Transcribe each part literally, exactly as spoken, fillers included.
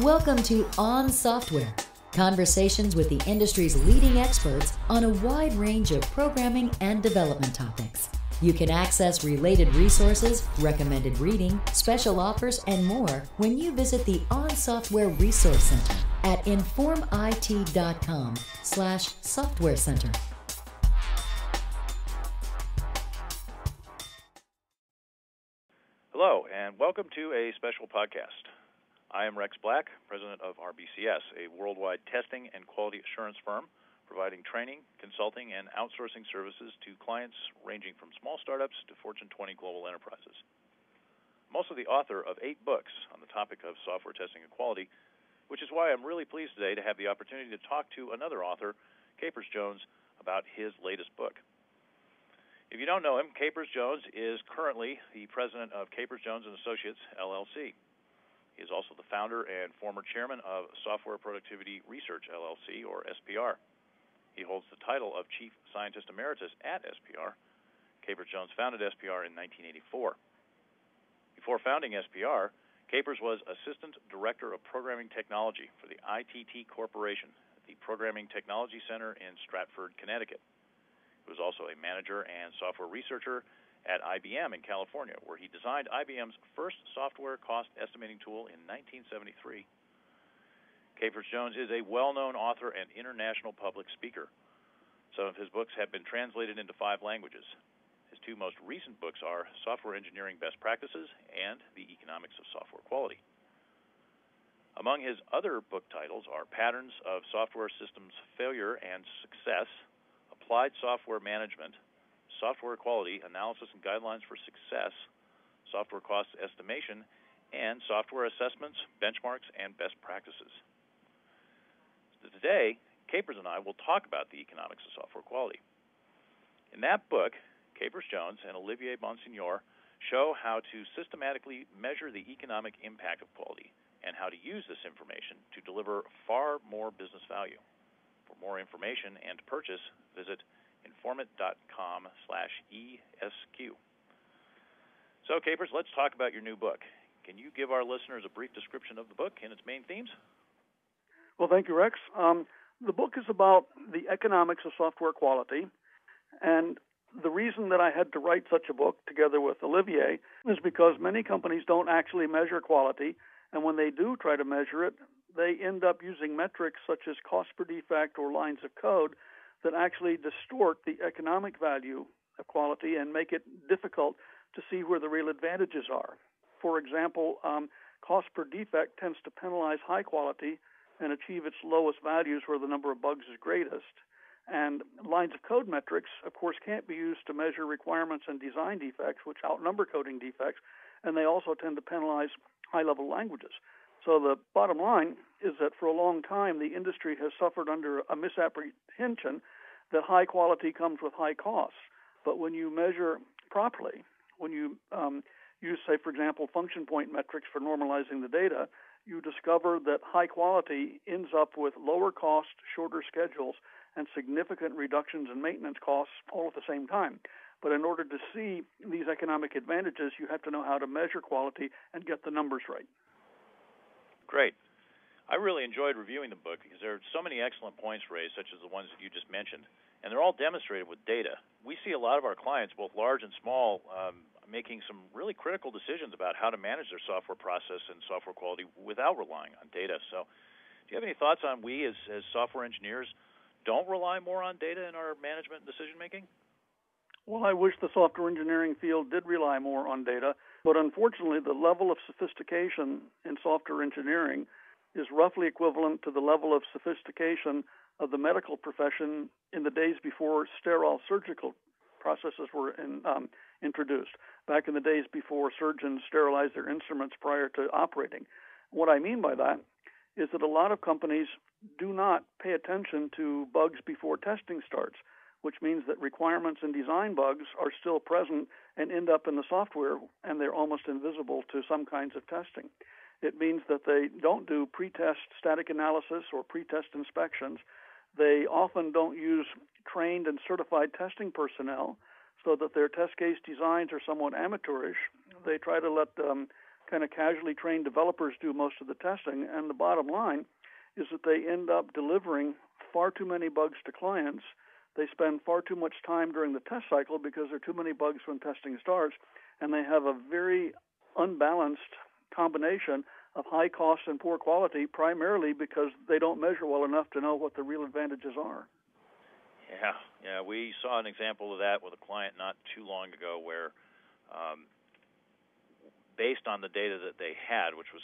Welcome to OnSoftware, conversations with the industry's leading experts on a wide range of programming and development topics. You can access related resources, recommended reading, special offers, and more when you visit the OnSoftware Resource Center at InformIT.com slash Software Center. Hello, and welcome to a special podcast. I am Rex Black, president of R B C S, a worldwide testing and quality assurance firm, providing training, consulting, and outsourcing services to clients ranging from small startups to Fortune twenty global enterprises. I'm also the author of eight books on the topic of software testing and quality, which is why I'm really pleased today to have the opportunity to talk to another author, Capers Jones, about his latest book. If you don't know him, Capers Jones is currently the president of Capers Jones and Associates, L L C. He is also the founder and former chairman of Software Productivity Research, L L C, or S P R. He holds the title of Chief Scientist Emeritus at S P R. Capers Jones founded S P R in nineteen eighty-four. Before founding S P R, Capers was Assistant Director of Programming Technology for the I T T Corporation at the Programming Technology Center in Stratford, Connecticut. He was also a manager and software researcher at I B M in California, where he designed I B M's first software cost estimating tool in nineteen seventy-three. Capers Jones is a well-known author and international public speaker. Some of his books have been translated into five languages. His two most recent books are Software Engineering Best Practices and The Economics of Software Quality. Among his other book titles are Patterns of Software Systems Failure and Success, Applied Software Management, Software Quality Analysis and Guidelines for Success, Software Cost Estimation, and Software Assessments, Benchmarks, and Best Practices. Today, Capers and I will talk about the economics of software quality. In that book, Capers Jones and Olivier Bonsignour show how to systematically measure the economic impact of quality and how to use this information to deliver far more business value. For more information and to purchase, visit InformIT.com slash ESQ. So, Capers, let's talk about your new book. Can you give our listeners a brief description of the book and its main themes? Well, thank you, Rex. Um, the book is about the economics of software quality, and the reason that I had to write such a book together with Olivier is because many companies don't actually measure quality, and when they do try to measure it, they end up using metrics such as cost per defect or lines of code that actually distort the economic value of quality and make it difficult to see where the real advantages are. For example, um, cost per defect tends to penalize high quality and achieve its lowest values where the number of bugs is greatest. And lines of code metrics, of course, can't be used to measure requirements and design defects, which outnumber coding defects, and they also tend to penalize high-level languages. So the bottom line is that for a long time, the industry has suffered under a misapprehension that high quality comes with high costs. But when you measure properly, when you um, use, say, for example, function point metrics for normalizing the data, you discover that high quality ends up with lower costs, shorter schedules, and significant reductions in maintenance costs all at the same time. But in order to see these economic advantages, you have to know how to measure quality and get the numbers right. Great. I really enjoyed reviewing the book because there are so many excellent points raised, such as the ones that you just mentioned, and they're all demonstrated with data. We see a lot of our clients, both large and small, um, making some really critical decisions about how to manage their software process and software quality without relying on data. So do you have any thoughts on we as, as software engineers don't rely more on data in our management decision-making? Well, I wish the software engineering field did rely more on data, but unfortunately the level of sophistication in software engineering is roughly equivalent to the level of sophistication of the medical profession in the days before sterile surgical processes were in, um, introduced, back in the days before surgeons sterilized their instruments prior to operating. What I mean by that is that a lot of companies do not pay attention to bugs before testing starts, which means that requirements and design bugs are still present and end up in the software, and they're almost invisible to some kinds of testing. It means that they don't do pretest static analysis or pretest inspections. They often don't use trained and certified testing personnel, so that their test case designs are somewhat amateurish. They try to let um, kind of casually trained developers do most of the testing, and the bottom line is that they end up delivering far too many bugs to clients. They spend far too much time during the test cycle because there are too many bugs when testing starts, and they have a very unbalanced combination of high cost and poor quality, primarily because they don't measure well enough to know what the real advantages are. Yeah, yeah, we saw an example of that with a client not too long ago where um, based on the data that they had, which was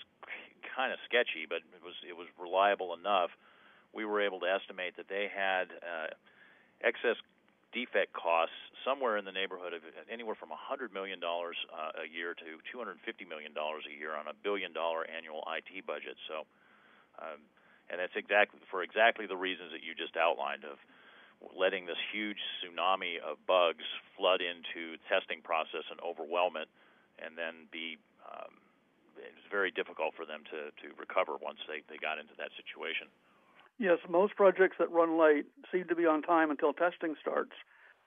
kind of sketchy, but it was, it was reliable enough, we were able to estimate that they had uh, excess defect costs somewhere in the neighborhood of anywhere from one hundred million dollars uh, a year to two hundred fifty million dollars a year on a billion dollar annual I T budget. So, um, and that's exactly for exactly the reasons that you just outlined of letting this huge tsunami of bugs flood into the testing process and overwhelm it, and then be um, it's very difficult for them to, to recover once they, they got into that situation. Yes, most projects that run late seem to be on time until testing starts.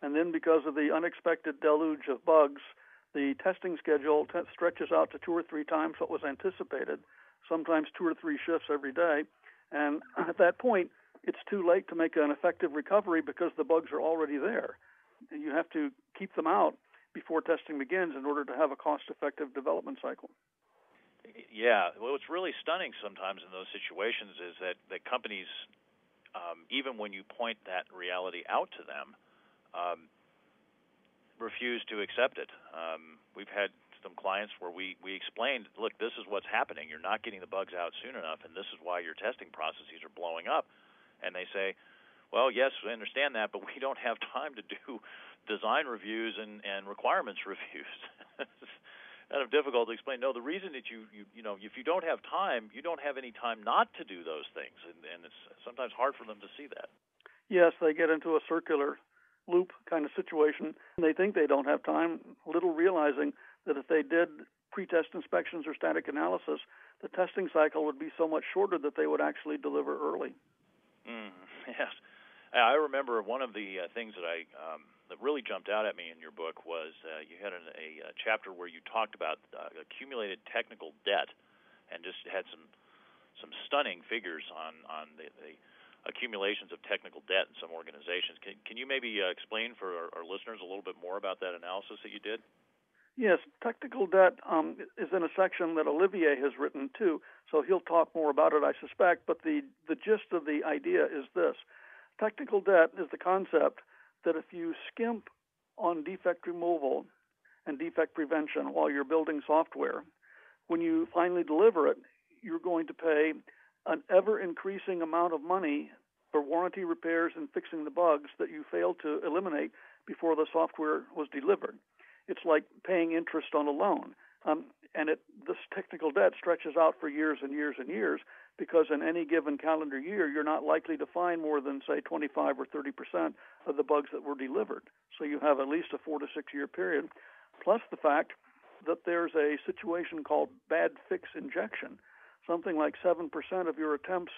And then because of the unexpected deluge of bugs, the testing schedule t- stretches out to two or three times what was anticipated, sometimes two or three shifts every day. And at that point, it's too late to make an effective recovery because the bugs are already there. And you have to keep them out before testing begins in order to have a cost-effective development cycle. Yeah, well, what's really stunning sometimes in those situations is that, that companies, um, even when you point that reality out to them, um, refuse to accept it. Um, we've had some clients where we, we explained, look, this is what's happening. You're not getting the bugs out soon enough, and this is why your testing processes are blowing up. And they say, well, yes, I understand that, but we don't have time to do design reviews and, and requirements reviews. Kind of difficult to explain. No, the reason that you, you you know if you don't have time, you don't have any time not to do those things, and, and it's sometimes hard for them to see that. Yes, they get into a circular loop kind of situation. They think they don't have time, little realizing that if they did pre-test inspections or static analysis, the testing cycle would be so much shorter that they would actually deliver early. Mm, yes, I remember one of the uh, things that I. Um, that really jumped out at me in your book was uh, you had an, a, a chapter where you talked about uh, accumulated technical debt and just had some some stunning figures on, on the, the accumulations of technical debt in some organizations. Can, can you maybe uh, explain for our, our listeners a little bit more about that analysis that you did? Yes, technical debt um, is in a section that Olivier has written too, so he'll talk more about it, I suspect, but the, the gist of the idea is this. Technical debt is the concept that if you skimp on defect removal and defect prevention while you're building software, when you finally deliver it, you're going to pay an ever-increasing amount of money for warranty repairs and fixing the bugs that you failed to eliminate before the software was delivered. It's like paying interest on a loan. Um, and it, this technical debt stretches out for years and years and years because in any given calendar year, you're not likely to find more than, say, twenty-five or thirty percent of the bugs that were delivered. So you have at least a four- to six-year period, plus the fact that there's a situation called bad fix injection. Something like seven percent of your attempts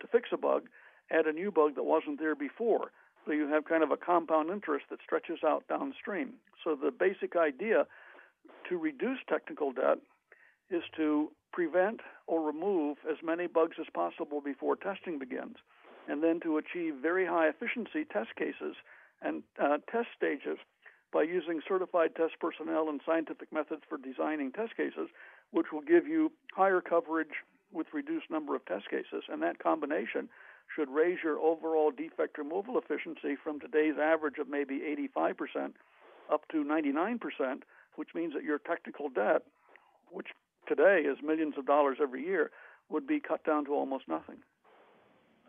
to fix a bug add a new bug that wasn't there before. So you have kind of a compound interest that stretches out downstream. So the basic idea to reduce technical debt is to prevent or remove as many bugs as possible before testing begins, and then to achieve very high efficiency test cases and uh, test stages by using certified test personnel and scientific methods for designing test cases, which will give you higher coverage with reduced number of test cases. And that combination should raise your overall defect removal efficiency from today's average of maybe eighty-five percent up to ninety-nine percent, which means that your technical debt, which today is millions of dollars every year, would be cut down to almost nothing.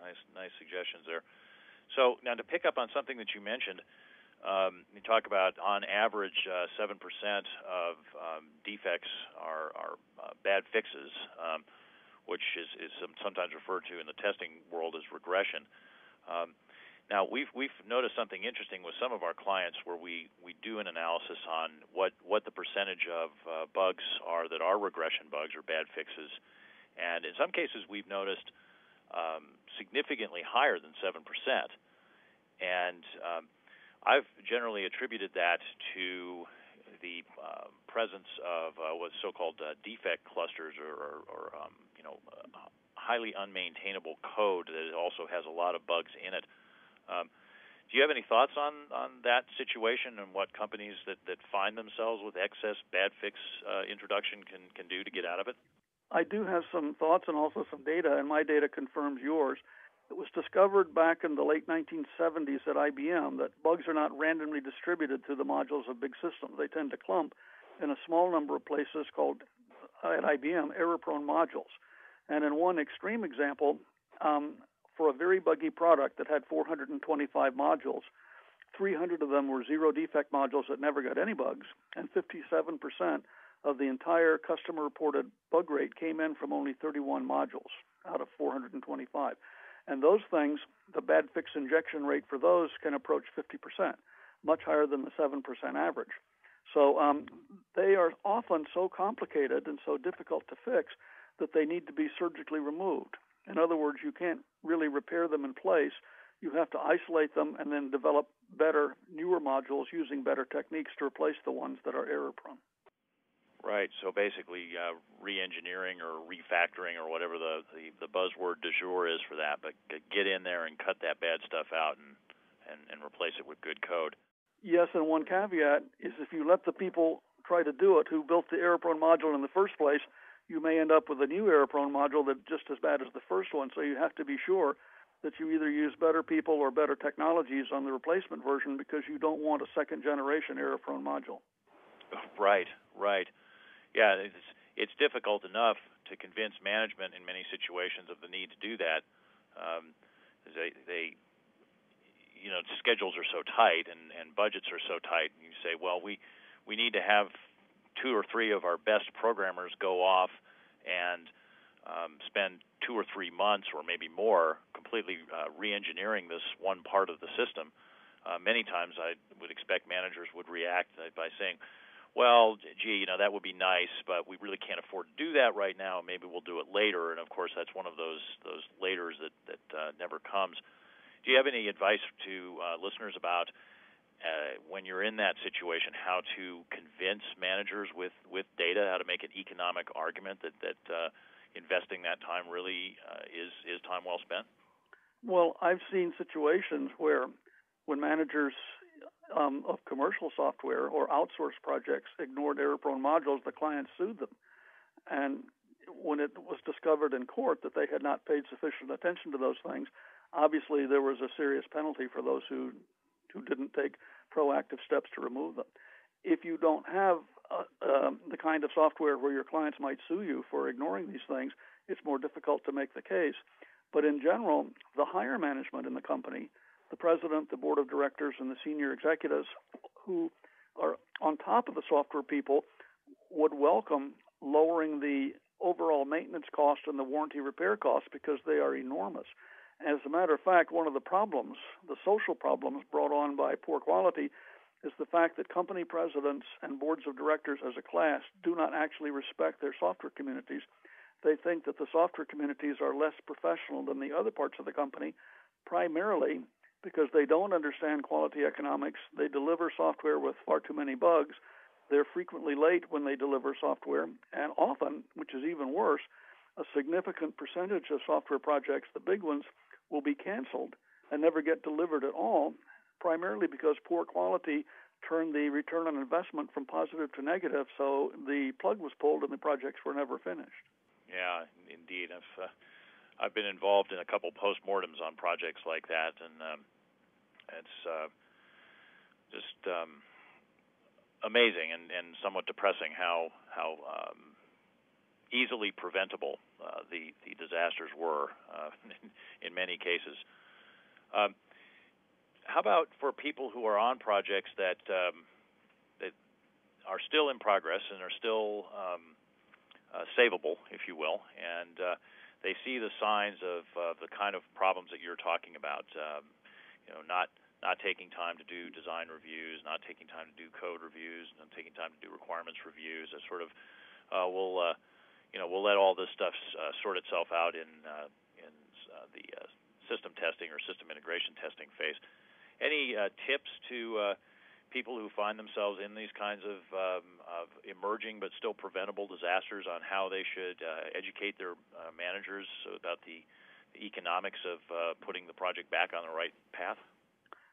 Nice, nice suggestions there. So now to pick up on something that you mentioned, um, you talk about on average uh, seven percent of um, defects are, are uh, bad fixes, um, which is, is sometimes referred to in the testing world as regression. Um, Now, we've we've noticed something interesting with some of our clients where we, we do an analysis on what, what the percentage of uh, bugs are that are regression bugs or bad fixes. And in some cases, we've noticed um, significantly higher than seven percent. And um, I've generally attributed that to the uh, presence of uh, what's so-called uh, defect clusters, or, or, or um, you know, uh, highly unmaintainable code that also has a lot of bugs in it. Um, do you have any thoughts on, on that situation and what companies that, that find themselves with excess bad fix uh, introduction can, can do to get out of it? I do have some thoughts and also some data, and my data confirms yours. It was discovered back in the late nineteen seventies at I B M that bugs are not randomly distributed to the modules of big systems. They tend to clump in a small number of places called, at I B M, error-prone modules. And in one extreme example, um, for a very buggy product that had four hundred twenty-five modules, three hundred of them were zero-defect modules that never got any bugs, and fifty-seven percent of the entire customer-reported bug rate came in from only thirty-one modules out of four hundred twenty-five. And those things, the bad fix injection rate for those can approach fifty percent, much higher than the seven percent average. So um, they are often so complicated and so difficult to fix that they need to be surgically removed. In other words, you can't really repair them in place. You have to isolate them and then develop better, newer modules using better techniques to replace the ones that are error-prone. Right, so basically uh, re-engineering or refactoring or whatever the, the, the buzzword du jour is for that, but get in there and cut that bad stuff out and, and, and replace it with good code. Yes, and one caveat is if you let the people try to do it who built the error-prone module in the first place, you may end up with a new error-prone module that's just as bad as the first one, so you have to be sure that you either use better people or better technologies on the replacement version because you don't want a second-generation error-prone module. Right, right. Yeah, it's, it's difficult enough to convince management in many situations of the need to do that. Um, they, they, you know, schedules are so tight and, and budgets are so tight. And you say, well, we, we need to have two or three of our best programmers go off and um, spend two or three months or maybe more completely uh, re-engineering this one part of the system. Uh, many times I would expect managers would react by saying, well, gee, you know, that would be nice, but we really can't afford to do that right now. Maybe we'll do it later. And, of course, that's one of those those laters that, that uh, never comes. Do you have any advice to uh, listeners about uh, when you're in that situation, how to convince managers with, with data, how to make an economic argument that, that uh, investing that time really uh, is, is time well spent? Well, I've seen situations where when managers – Um, of commercial software or outsourced projects ignored error-prone modules, the client sued them. And when it was discovered in court that they had not paid sufficient attention to those things, obviously there was a serious penalty for those who, who didn't take proactive steps to remove them. If you don't have uh, um, the kind of software where your clients might sue you for ignoring these things, it's more difficult to make the case. But in general, the higher management in the company, the president, the board of directors, and the senior executives who are on top of the software people would welcome lowering the overall maintenance cost and the warranty repair cost because they are enormous. As a matter of fact, one of the problems, the social problems brought on by poor quality, is the fact that company presidents and boards of directors as a class do not actually respect their software communities. They think that the software communities are less professional than the other parts of the company, primarily because they don't understand quality economics. They deliver software with far too many bugs. They're frequently late when they deliver software, and often, which is even worse, a significant percentage of software projects, the big ones, will be canceled and never get delivered at all, primarily because poor quality turned the return on investment from positive to negative, so the plug was pulled and the projects were never finished. Yeah, indeed. I've, uh, I've been involved in a couple postmortems on projects like that, and um, it's uh, just um, amazing and, and somewhat depressing how how um, easily preventable uh, the the disasters were uh, in many cases. Um, how about for people who are on projects that um, that are still in progress and are still um, uh, savable, if you will, and uh, they see the signs of uh, the kind of problems that you're talking about, um, you know, not not taking time to do design reviews, not taking time to do code reviews, not taking time to do requirements reviews. That sort of, uh, we'll, uh, you know, we'll let all this stuff uh, sort itself out in uh, in uh, the uh, system testing or system integration testing phase. Any uh, tips to uh, people who find themselves in these kinds of, um, of emerging but still preventable disasters on how they should uh, educate their uh, managers about the economics of uh, putting the project back on the right path?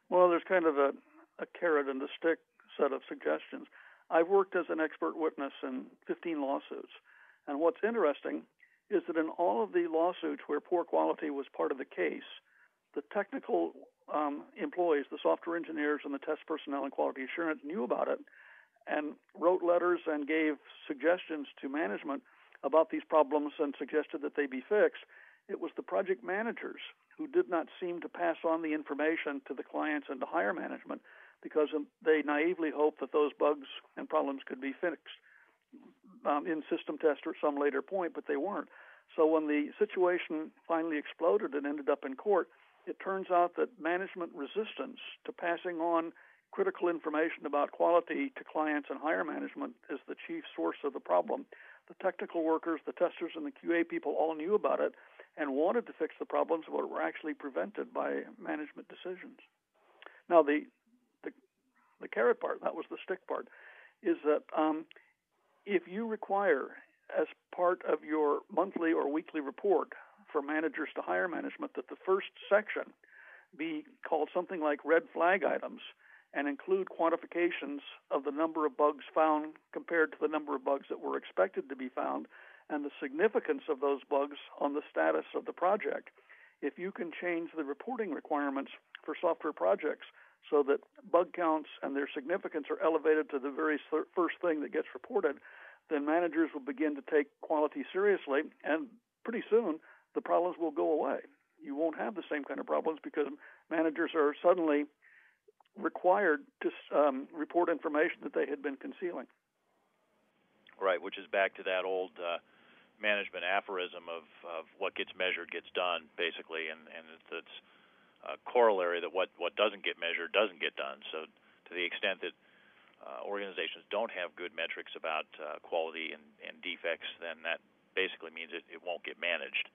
Well, there's kind of a, a carrot and a stick set of suggestions. I've worked as an expert witness in fifteen lawsuits, and what's interesting is that in all of the lawsuits where poor quality was part of the case, the technical um, employees, the software engineers and the test personnel and quality assurance knew about it and wrote letters and gave suggestions to management about these problems and suggested that they be fixed. It was the project managers who did not seem to pass on the information to the clients and to higher management because they naively hoped that those bugs and problems could be fixed um, in system test or some later point, but they weren't. So when the situation finally exploded and ended up in court, it turns out that management resistance to passing on critical information about quality to clients and higher management is the chief source of the problem. The technical workers, the testers, and the Q A people all knew about it and wanted to fix the problems, but were actually prevented by management decisions. Now, the the, the carrot part, that was the stick part, is that um, if you require as part of your monthly or weekly report for managers to higher management that the first section be called something like red flag items and include quantifications of the number of bugs found compared to the number of bugs that were expected to be found and the significance of those bugs on the status of the project. If you can change the reporting requirements for software projects so that bug counts and their significance are elevated to the very first thing that gets reported, then managers will begin to take quality seriously, and pretty soon the problems will go away. You won't have the same kind of problems because managers are suddenly required to um, report information that they had been concealing. Right, which is back to that old uh, management aphorism of, of what gets measured gets done, basically, and, and it's, it's a corollary that what, what doesn't get measured doesn't get done. So to the extent that uh, organizations don't have good metrics about uh, quality and, and defects, then that basically means it, it won't get managed.